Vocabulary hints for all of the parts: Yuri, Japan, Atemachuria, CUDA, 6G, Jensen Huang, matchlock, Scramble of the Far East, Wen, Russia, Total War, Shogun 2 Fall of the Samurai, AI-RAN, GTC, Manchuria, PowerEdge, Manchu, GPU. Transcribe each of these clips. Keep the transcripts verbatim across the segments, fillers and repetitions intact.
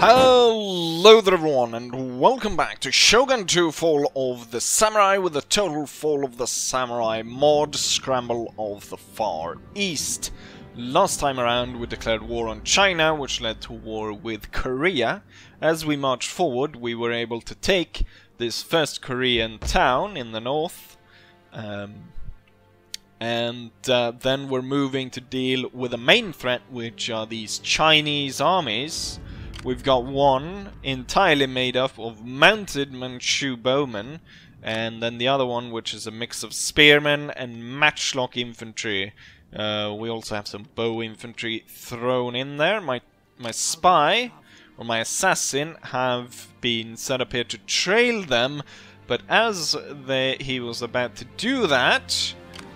Hello there everyone, and welcome back to Shogun two Fall of the Samurai with the Total Fall of the Samurai mod, Scramble of the Far East. Last time around we declared war on China, which led to war with Korea. As we marched forward we were able to take this first Korean town in the north, um, and uh, then we're moving to deal with the main threat, which are these Chinese armies. We've got one entirely made up of mounted Manchu bowmen, and then the other one which is a mix of spearmen and matchlock infantry. Uh, we also have some bow infantry thrown in there. My, my spy, or my assassin, have been set up here to trail them, but as they, he was about to do that,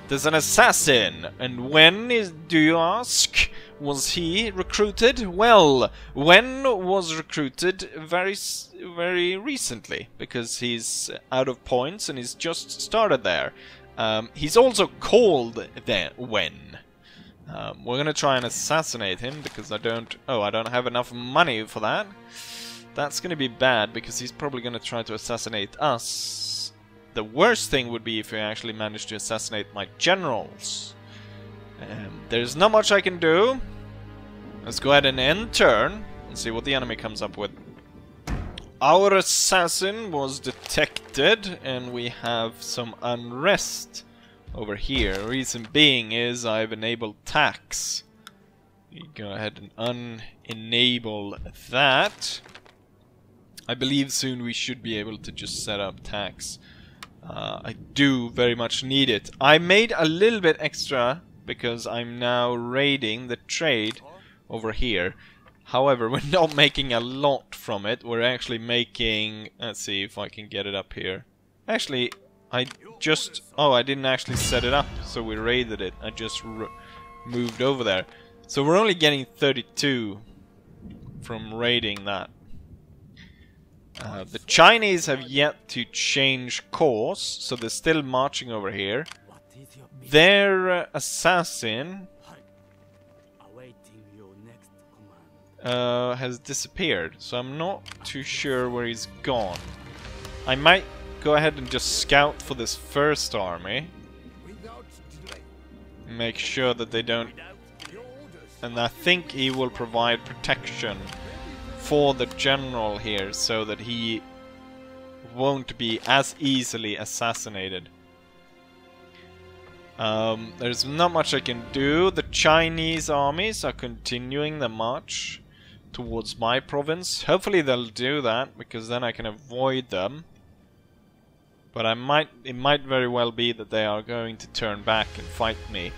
there's an assassin. And when is, do you ask, was he recruited? Well, Wen was recruited very, very recently, because he's out of points and he's just started there. Um, he's also called the Wen. Um, we're gonna try and assassinate him because I don't... Oh, I don't have enough money for that. That's gonna be bad because he's probably gonna try to assassinate us. The worst thing would be if we actually managed to assassinate my generals. Um, there's not much I can do. Let's go ahead and end turn and see what the enemy comes up with. Our assassin was detected, and we have some unrest over here. Reason being is I've enabled tax. You go ahead and unenable that. I believe soon we should be able to just set up tax. Uh, I do very much need it. I made a little bit extra because I'm now raiding the trade over here. However, we're not making a lot from it. We're actually making... Let's see if I can get it up here. Actually, I just... Oh, I didn't actually set it up, so we raided it. I just r moved over there. So we're only getting thirty-two from raiding that. Uh, the Chinese have yet to change course, so they're still marching over here. Their uh, assassin... Uh, has disappeared, so I'm not too sure where he's gone. I might go ahead and just scout for this first army. Make sure that they don't... And I think he will provide protection for the general here, so that he won't be as easily assassinated. Um, there's not much I can do. The Chinese armies are continuing the march towards my province. Hopefully they'll do that, because then I can avoid them. But I might, it might very well be that they are going to turn back and fight me.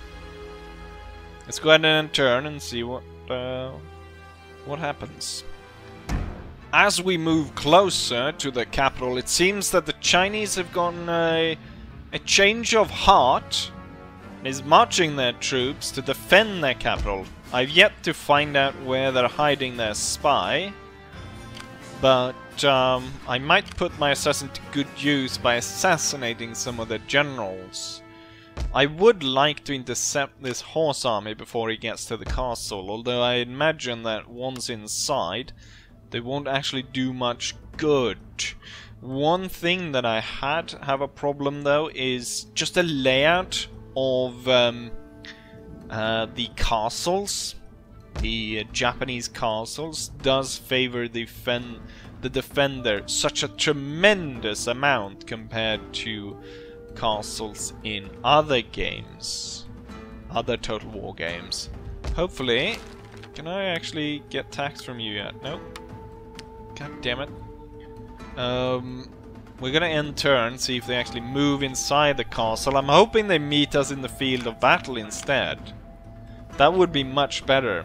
Let's go ahead and turn and see what uh, what happens. As we move closer to the capital, it seems that the Chinese have gotten a, a change of heart and is marching their troops to defend their capital. I've yet to find out where they're hiding their spy, but um, I might put my assassin to good use by assassinating some of the generals. I would like to intercept this horse army before he gets to the castle, although I imagine that once inside, they won't actually do much good. One thing that I had have a problem though is just the layout of... Um, Uh, the castles, the uh, Japanese castles, does favor the, fen the defender such a tremendous amount compared to castles in other games, other Total War games. Hopefully, can I actually get tax from you yet? Nope. God damn it. Um, we're gonna end turn, see if they actually move inside the castle. I'm hoping they meet us in the field of battle instead. That would be much better.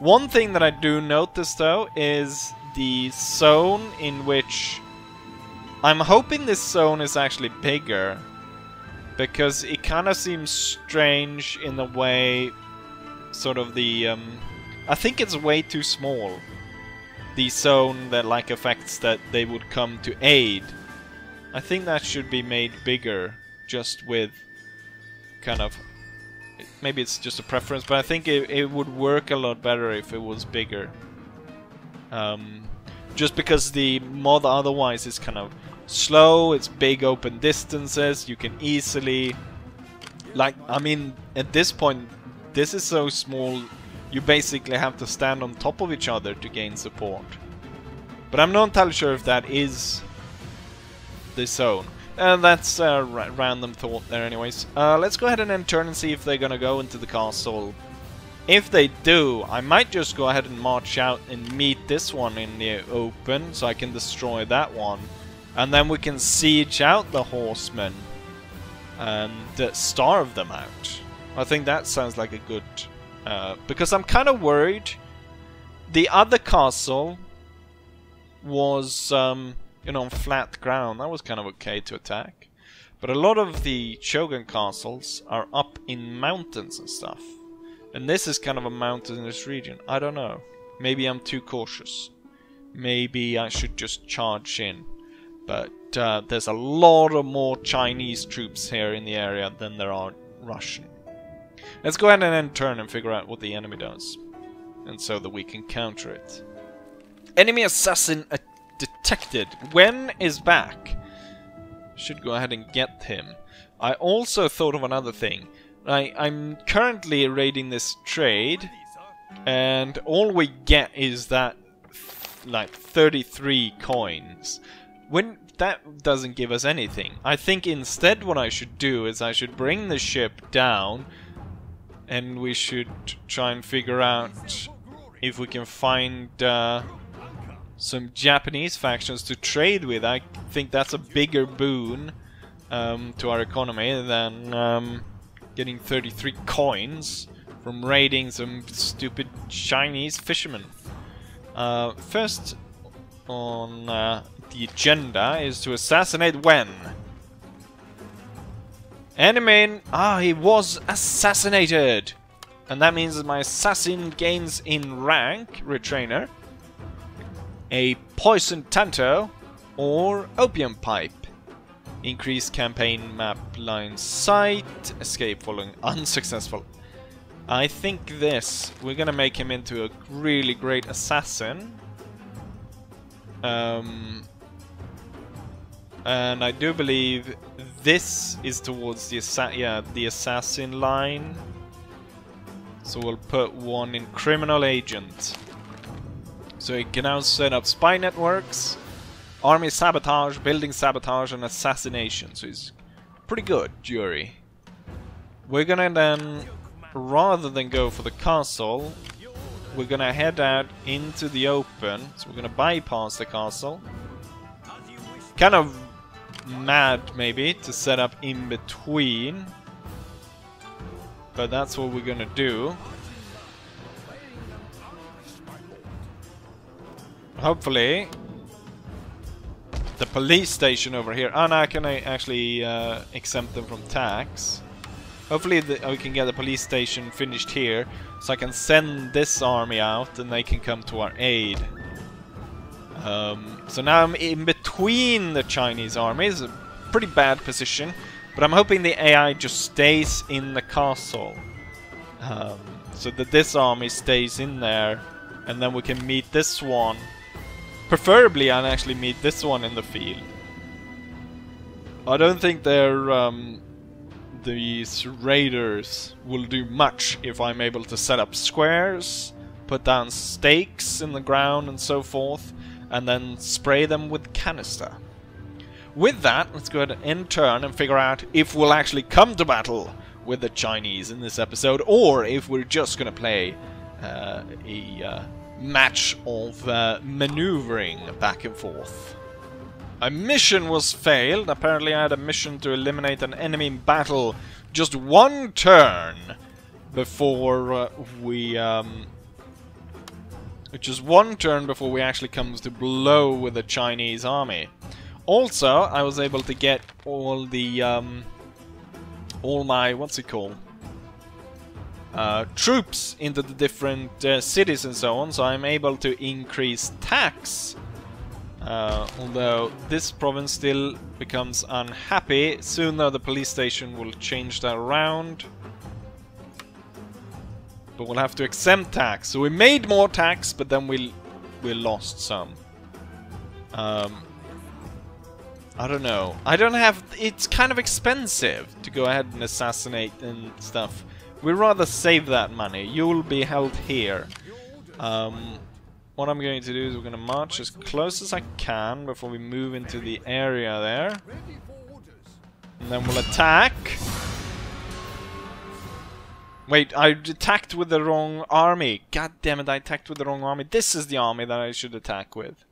One thing that I do notice though is the zone in which... I'm hoping this zone is actually bigger, because it kind of seems strange in the way sort of the... Um, I think it's way too small. The zone that like affects that they would come to aid. I think that should be made bigger, just with kind of... Maybe it's just a preference, but I think it, it would work a lot better if it was bigger. Um, just because the mod otherwise is kind of slow, it's big open distances, you can easily... Like, I mean, at this point, this is so small, you basically have to stand on top of each other to gain support. But I'm not entirely sure if that is the zone. And that's a ra random thought there anyways. Uh, let's go ahead and end turn and see if they're gonna go into the castle. If they do, I might just go ahead and march out and meet this one in the open, so I can destroy that one. And then we can siege out the horsemen and uh, starve them out. I think that sounds like a good... Uh, because I'm kind of worried. The other castle was, um, you know, on flat ground. That was kind of okay to attack. But a lot of the Shogun castles are up in mountains and stuff. And this is kind of a mountainous region. I don't know. Maybe I'm too cautious. Maybe I should just charge in. But uh, there's a lot of more Chinese troops here in the area than there are Russian. Let's go ahead and end turn and figure out what the enemy does. And so that we can counter it. Enemy assassin detected. Wen is back. Should go ahead and get him. I also thought of another thing. I, I'm currently raiding this trade. And all we get is that, like, thirty-three coins. When that doesn't give us anything. I think instead what I should do is I should bring the ship down. And we should try and figure out if we can find uh, some Japanese factions to trade with. I think that's a bigger boon um, to our economy than um, getting thirty-three coins from raiding some stupid Chinese fishermen. Uh, first on uh, the agenda is to assassinate Wen. Enemy, ah, he was assassinated! And that means that my assassin gains in rank, Retrainer, a poison tanto, or opium pipe. Increase campaign map line sight, escape following unsuccessful. I think this, we're gonna make him into a really great assassin. Um... And I do believe this is towards the assa yeah, the assassin line. So we'll put one in criminal agent. So you can now set up spy networks, army sabotage, building sabotage, and assassination. So he's pretty good, Yuri. We're gonna then, rather than go for the castle, we're gonna head out into the open. So we're gonna bypass the castle. Kind of mad, maybe, to set up in between, but that's what we're gonna do. Hopefully the police station over here, and oh, no, I can actually uh, exempt them from tax. Hopefully the, we can get the police station finished here, so I can send this army out and they can come to our aid. Um, so now I'm in between the Chinese armies, a pretty bad position, but I'm hoping the A I just stays in the castle, um, so that this army stays in there, and then we can meet this one. Preferably I'll actually meet this one in the field. I don't think their, um, these raiders will do much if I'm able to set up squares, put down stakes in the ground and so forth, and then spray them with canister. With that, let's go ahead and end turn and figure out if we'll actually come to battle with the Chinese in this episode, or if we're just gonna play uh, a uh, match of uh, maneuvering back and forth. A mission was failed. Apparently I had a mission to eliminate an enemy in battle just one turn before uh, we... Um, Which is one turn before we actually comes to blow with the Chinese army. Also, I was able to get all the, um, all my, what's it called? Uh, troops into the different uh, cities and so on, so I'm able to increase tax. Uh, although this province still becomes unhappy. Soon though, the police station will change that around. But we'll have to exempt tax. So we made more tax, but then we'll we lost some. Um, I don't know. I don't have... It's kind of expensive to go ahead and assassinate and stuff. We'd rather save that money. You'll be held here. Um, what I'm going to do is we're going to march as close as I can before we move into the area there. And then we'll attack. Wait, I attacked with the wrong army. God damn it, I attacked with the wrong army. This is the army that I should attack with.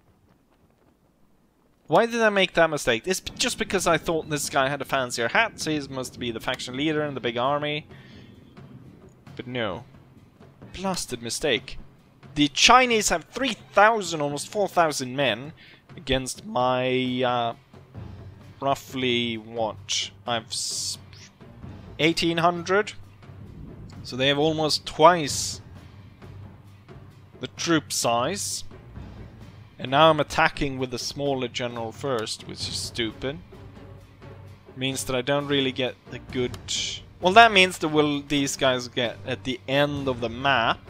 Why did I make that mistake? It's just because I thought this guy had a fancier hat, so he must be the faction leader in the big army. But no. Blasted mistake. The Chinese have three thousand, almost four thousand men against my... Uh, roughly, what? I've... eighteen hundred? So they have almost twice the troop size. And now I'm attacking with a smaller general first, which is stupid. Means that I don't really get the good... Well, that means that will these guys get at the end of the map.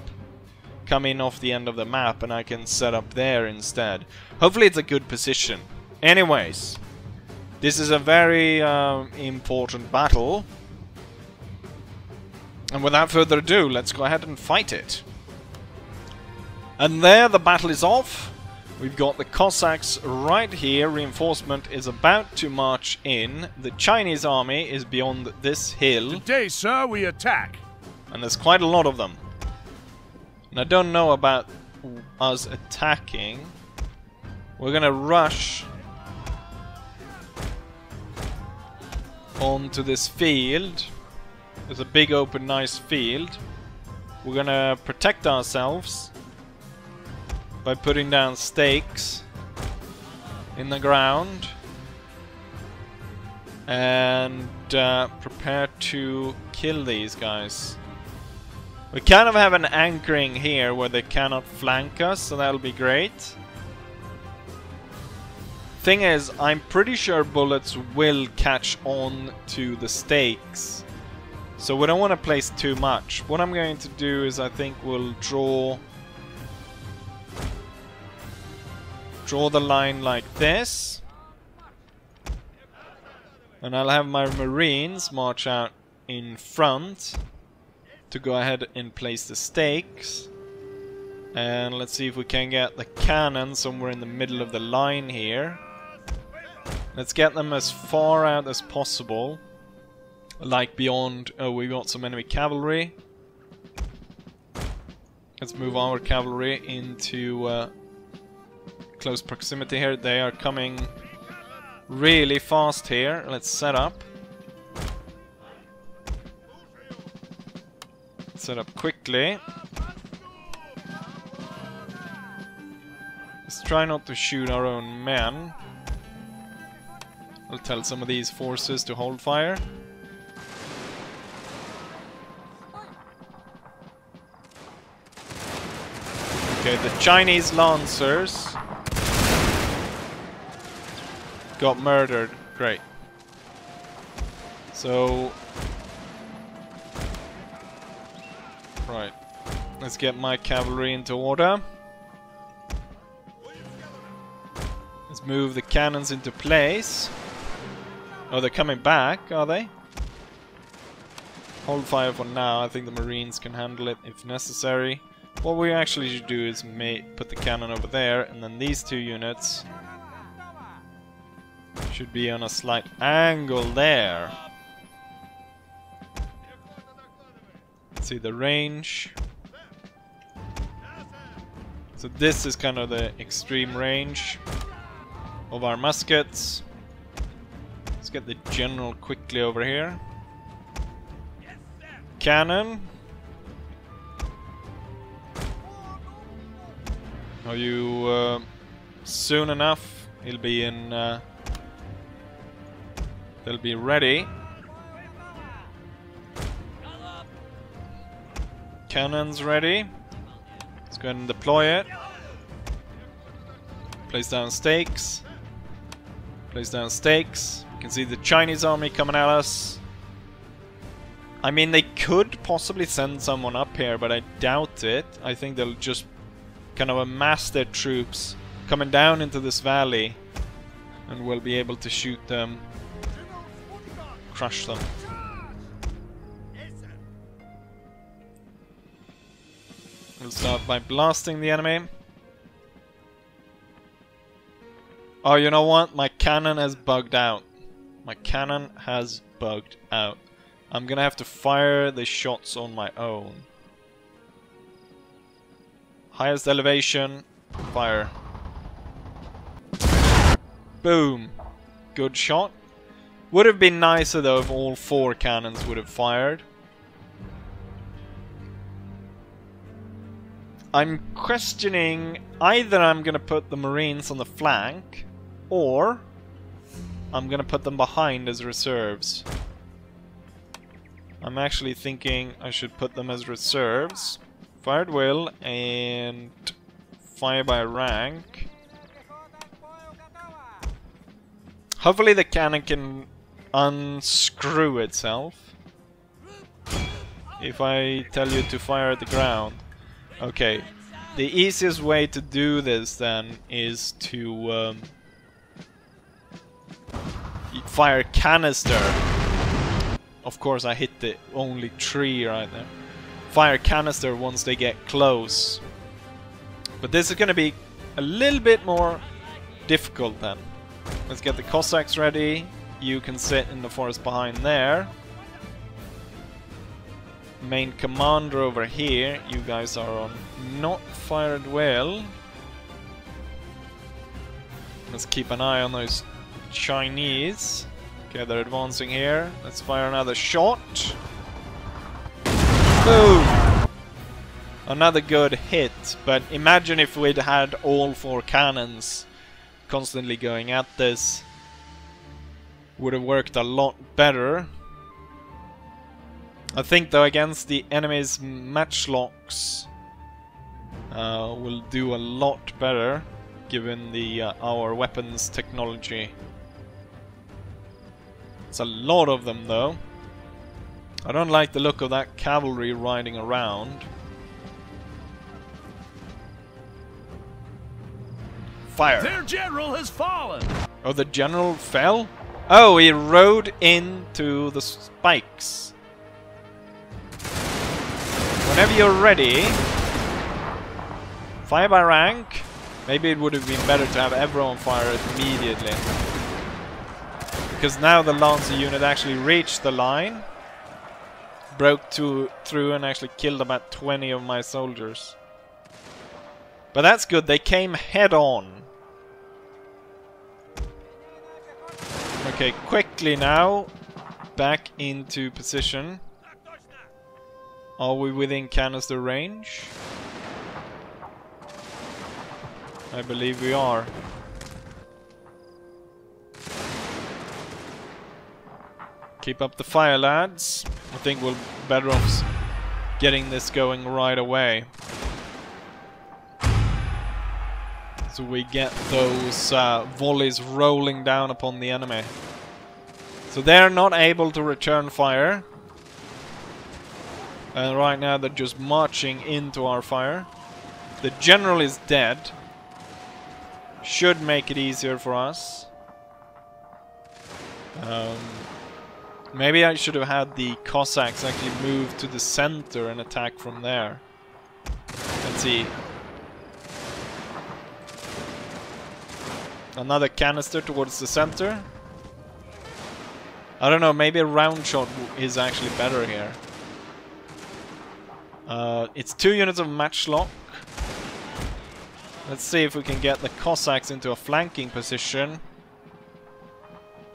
Come in off the end of the map and I can set up there instead. Hopefully it's a good position. Anyways, this is a very uh, important battle. And without further ado, let's go ahead and fight it. And there, the battle is off. We've got the Cossacks right here. Reinforcement is about to march in. The Chinese army is beyond this hill. Today, sir, we attack. And there's quite a lot of them. And I don't know about us attacking. We're gonna rush onto this field. There's a big, open, nice field. We're gonna protect ourselves by putting down stakes in the ground and uh, prepare to kill these guys. We kind of have an anchoring here where they cannot flank us, so that'll be great. Thing is, I'm pretty sure bullets will catch on to the stakes, so we don't want to place too much. What I'm going to do is I think we'll draw Draw the line like this, and I'll have my marines march out in front to go ahead and place the stakes. And let's see if we can get the cannon somewhere in the middle of the line here. Let's get them as far out as possible, like beyond... Oh, we got some enemy cavalry. Let's move our cavalry into... Uh, close proximity here. They are coming really fast here. Let's set up. Set up quickly. Let's try not to shoot our own men. I'll tell some of these forces to hold fire. Okay, the Chinese lancers got murdered. Great. So... Right. Let's get my cavalry into order. Let's move the cannons into place. Oh, they're coming back, are they? Hold fire for now. I think the Marines can handle it if necessary. What we actually should do is may put the cannon over there, and then these two units should be on a slight angle there. Let's see the range. So this is kind of the extreme range of our muskets. Let's get the general quickly over here. Cannon. Are you uh, soon enough? He'll be in... Uh, They'll be ready. Cannons ready. Let's go ahead and deploy it. Place down stakes. Place down stakes. You can see the Chinese army coming at us. I mean, they could possibly send someone up here, but I doubt it. I think they'll just kind of amass their troops coming down into this valley, and we'll be able to shoot them, crush them. We'll start by blasting the enemy. Oh, you know what? My cannon has bugged out. My cannon has bugged out. I'm gonna have to fire the shots on my own. Highest elevation, fire. Boom. Good shot. Would have been nicer though if all four cannons would have fired. I'm questioning either I'm gonna put the Marines on the flank, or I'm gonna put them behind as reserves. I'm actually thinking I should put them as reserves. Fire at will and fire by rank. Hopefully the cannon can unscrew itself if I tell you to fire at the ground. Okay, the easiest way to do this then is to um, fire canister. Of course, I hit the only tree right there. Fire canister once they get close. But this is going to be a little bit more difficult then. Let's get the Cossacks ready. You can sit in the forest behind there. Main commander over here. You guys are on not fired well. Let's keep an eye on those Chinese. Okay, they're advancing here. Let's fire another shot. Boom! Another good hit, but imagine if we'd had all four cannons constantly going at this. Would have worked a lot better. I think though against the enemy's matchlocks uh, we'll do a lot better given the uh, our weapons technology. It's a lot of them though. I don't like the look of that cavalry riding around. Fire! Their general has fallen! Oh, the general fell? Oh, he rode into the spikes. Whenever you're ready, fire by rank. Maybe it would have been better to have everyone fire immediately, because now the Lancer unit actually reached the line, broke to, through and actually killed about twenty of my soldiers. But that's good, they came head on. Okay, quickly now, back into position. Are we within canister range? I believe we are. Keep up the fire, lads. I think we're better off getting this going right away. So we get those uh, volleys rolling down upon the enemy. So they're not able to return fire. And right now they're just marching into our fire. The general is dead. Should make it easier for us. Um... Maybe I should have had the Cossacks actually move to the center and attack from there. Let's see. Another canister towards the center. I don't know, maybe a round shot is actually better here. Uh, it's two units of matchlock. Let's see if we can get the Cossacks into a flanking position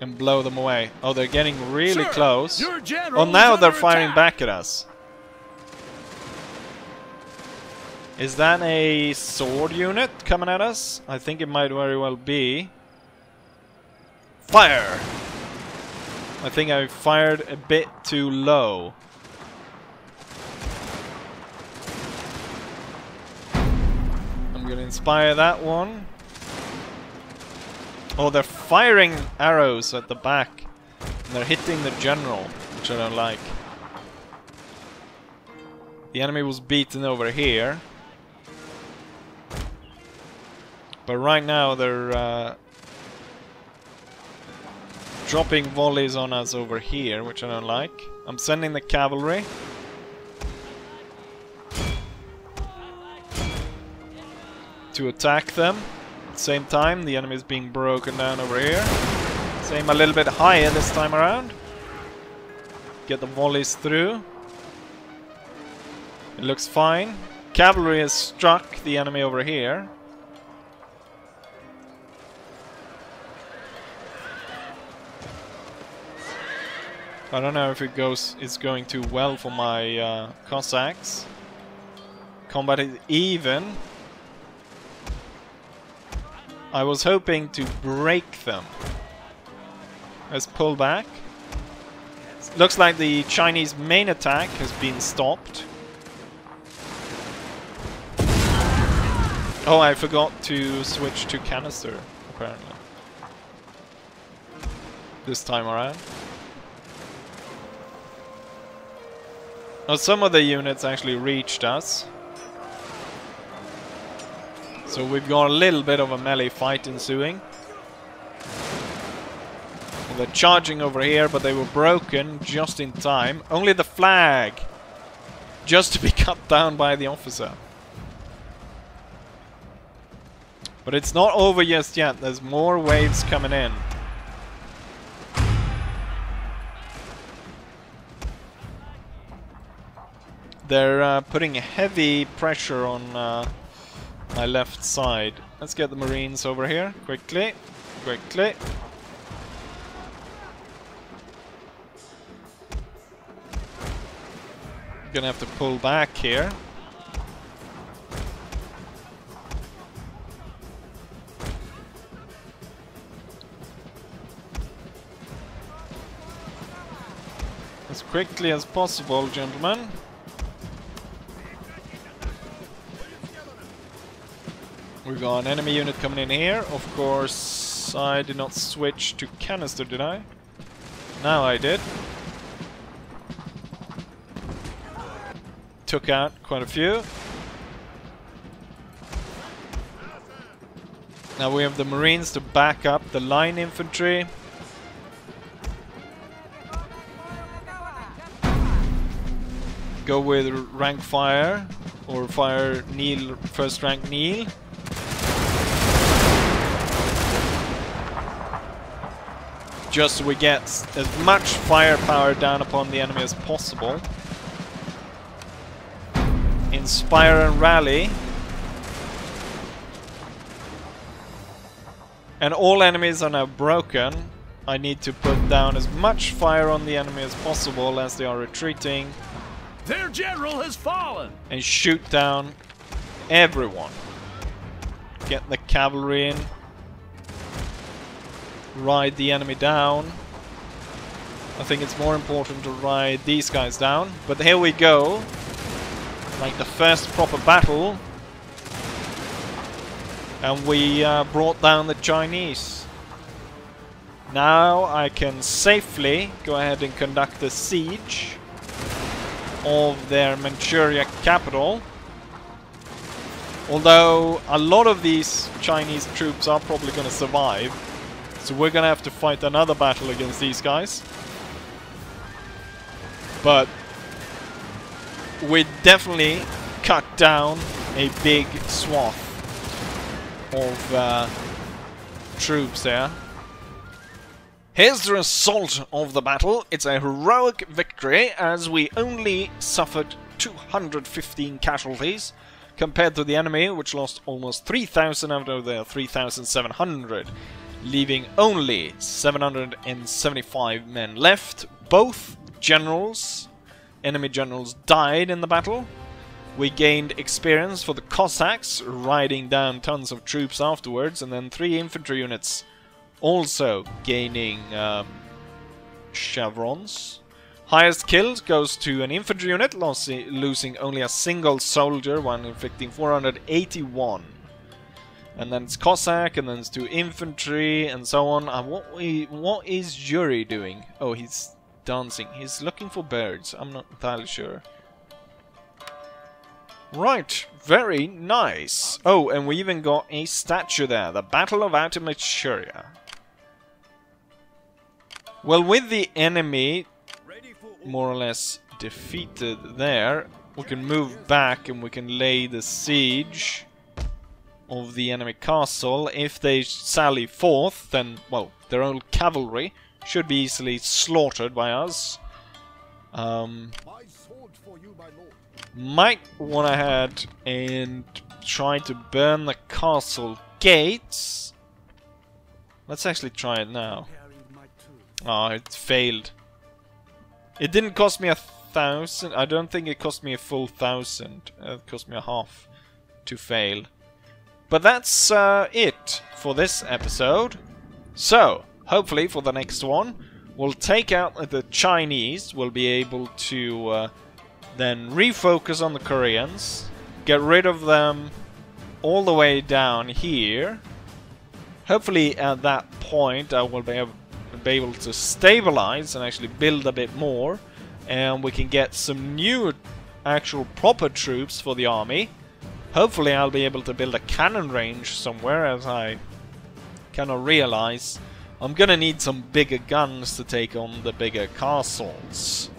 and blow them away. Oh, they're getting really Sir, close. Oh, now they're firing attack. back at us. Is that a sword unit coming at us? I think it might very well be. Fire! I think I fired a bit too low. I'm gonna inspire that one. Oh, they're firing arrows at the back. And they're hitting the general, which I don't like. The enemy was beaten over here. But right now they're uh, dropping volleys on us over here, which I don't like. I'm sending the cavalry. To attack them. At the same time, the enemy is being broken down over here. So aim a little bit higher this time around. Get the volleys through. It looks fine. Cavalry has struck the enemy over here. I don't know if it goes it's going too well for my uh, Cossacks. Combat is even. I was hoping to break them. Let's pull back. Looks like the Chinese main attack has been stopped. Oh, I forgot to switch to canister, apparently. This time around. Now, some of the units actually reached us. So we've got a little bit of a melee fight ensuing. Well, they're charging over here, but they were broken just in time. Only the flag! Just to be cut down by the officer. But it's not over just yet. There's more waves coming in. They're uh, putting heavy pressure on uh, my left side. Let's get the Marines over here. Quickly. Quickly. Gonna have to pull back here. As quickly as possible, gentlemen. We've got an enemy unit coming in here. Of course, I did not switch to canister, did I? Now I did. Took out quite a few. Now we have the Marines to back up the line infantry. Go with rank fire, or fire kneel, first rank kneel. Just so we get as much firepower down upon the enemy as possible. Inspire and rally. And all enemies are now broken. I need to put down as much fire on the enemy as possible as they are retreating. Their general has fallen! And shoot down everyone. Get the cavalry in. Ride the enemy down. I think it's more important to ride these guys down. But here we go. Like the first proper battle. And we uh, brought down the Chinese. Now I can safely go ahead and conduct the siege of their Manchuria capital. Although a lot of these Chinese troops are probably going to survive. So we're gonna have to fight another battle against these guys. But we definitely cut down a big swath of uh, troops there. Here's the result of the battle. It's a heroic victory as we only suffered two hundred fifteen casualties compared to the enemy, which lost almost three thousand out of their three thousand seven hundred. Leaving only seven hundred seventy-five men left. Both generals, enemy generals, died in the battle. We gained experience for the Cossacks, riding down tons of troops afterwards, and then three infantry units also gaining um, chevrons. Highest kills goes to an infantry unit, losing only a single soldier, one inflicting four hundred eighty-one. And then it's Cossack, and then it's two infantry, and so on. And what we, what is Yuri doing? Oh, he's dancing. He's looking for birds. I'm not entirely sure. Right, very nice. Oh, and we even got a statue there, the Battle of Atemachuria. Well, with the enemy more or less defeated there, we can move back and we can lay the siege of the enemy castle. If they sally forth, then, well, their own cavalry should be easily slaughtered by us. Um, might want to head and try to burn the castle gates. Let's actually try it now. Oh, it failed. It didn't cost me a thousand. I don't think it cost me a full thousand. It cost me a half to fail. But that's uh, it for this episode. So, hopefully for the next one, we'll take out the Chinese. We'll be able to uh, then refocus on the Koreans. Get rid of them all the way down here. Hopefully at that point I will be able be able to stabilize and actually build a bit more, and we can get some new actual proper troops for the army. Hopefully I'll be able to build a cannon range somewhere, as I kind of realize I'm gonna need some bigger guns to take on the bigger castles.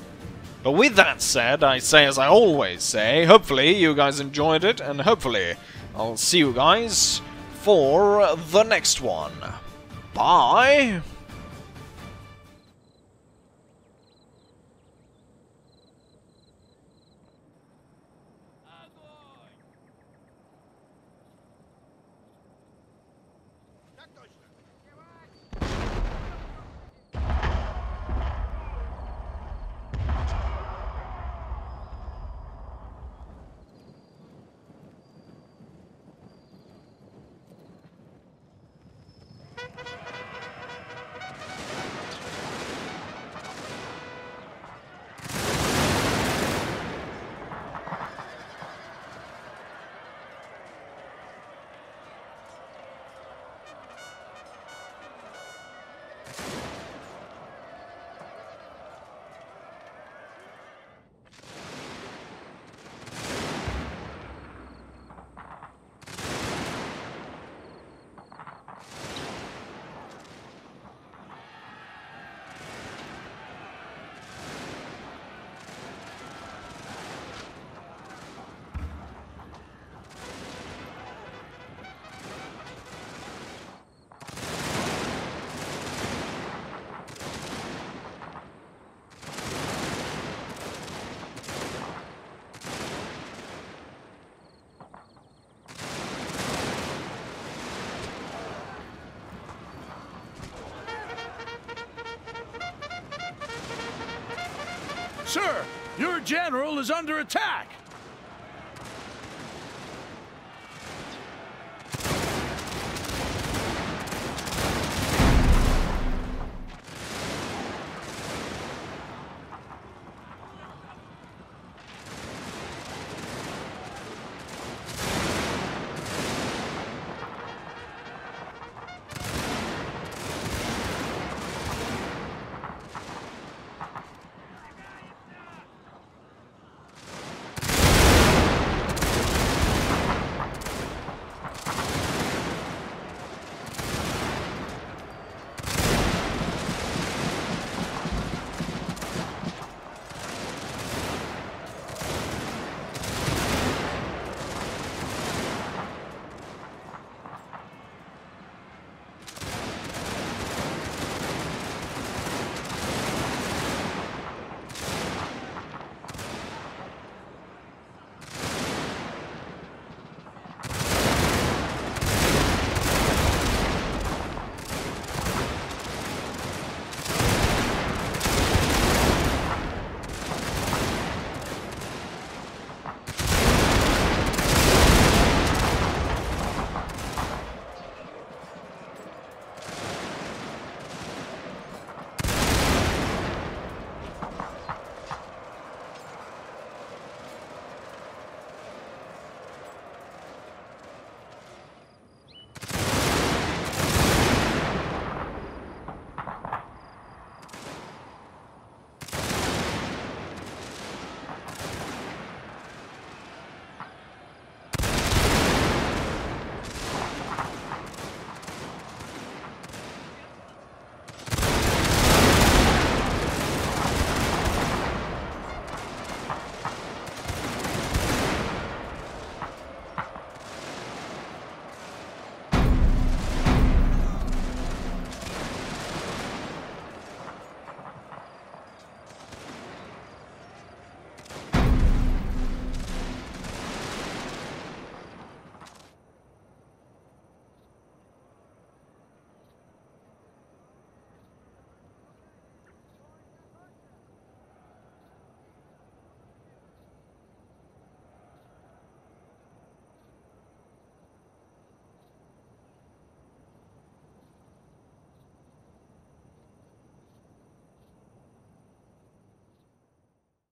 But with that said, I say as I always say, hopefully you guys enjoyed it, and hopefully I'll see you guys for the next one. Bye! Sir, your general is under attack!